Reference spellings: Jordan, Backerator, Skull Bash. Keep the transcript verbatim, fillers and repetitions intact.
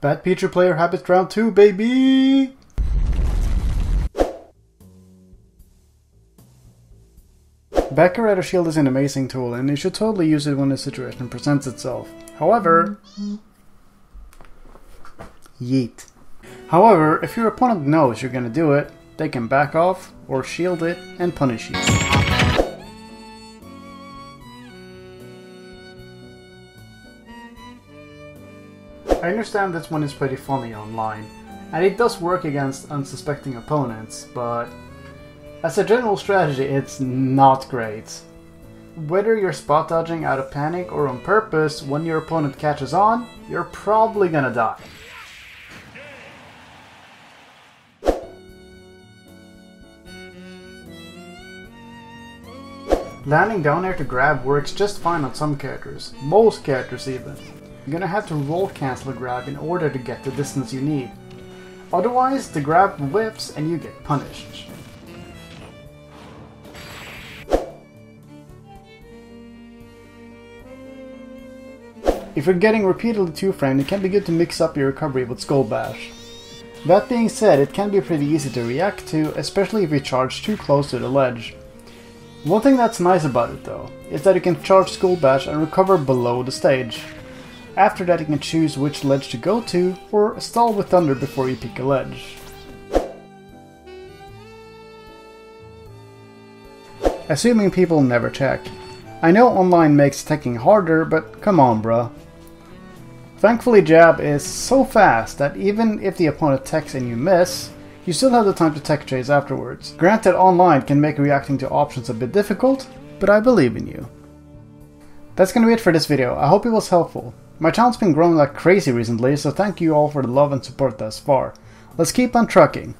Bad Teacher Player Habits Round two, baby! Backerator Shield is an amazing tool, and you should totally use it when the situation presents itself. However... Yeet. However, if your opponent knows you're gonna do it, they can back off, or shield it, and punish you. I understand this one is pretty funny online, and it does work against unsuspecting opponents, but as a general strategy, it's not great. Whether you're spot dodging out of panic or on purpose, when your opponent catches on, you're probably gonna die. Landing down air to grab works just fine on some characters, most characters even. You're gonna have to roll cancel a grab in order to get the distance you need. Otherwise, the grab whiffs and you get punished. If you're getting repeatedly two-framed, it can be good to mix up your recovery with Skull Bash. That being said, it can be pretty easy to react to, especially if you charge too close to the ledge. One thing that's nice about it though, is that you can charge Skull Bash and recover below the stage. After that you can choose which ledge to go to, or stall with Thunder before you pick a ledge. Assuming people never check. I know online makes teching harder, but come on bruh. Thankfully jab is so fast that even if the opponent techs and you miss, you still have the time to tech chase afterwards. Granted online can make reacting to options a bit difficult, but I believe in you. That's gonna be it for this video, I hope it was helpful. My channel's been growing like crazy recently, so thank you all for the love and support thus far. Let's keep on trucking.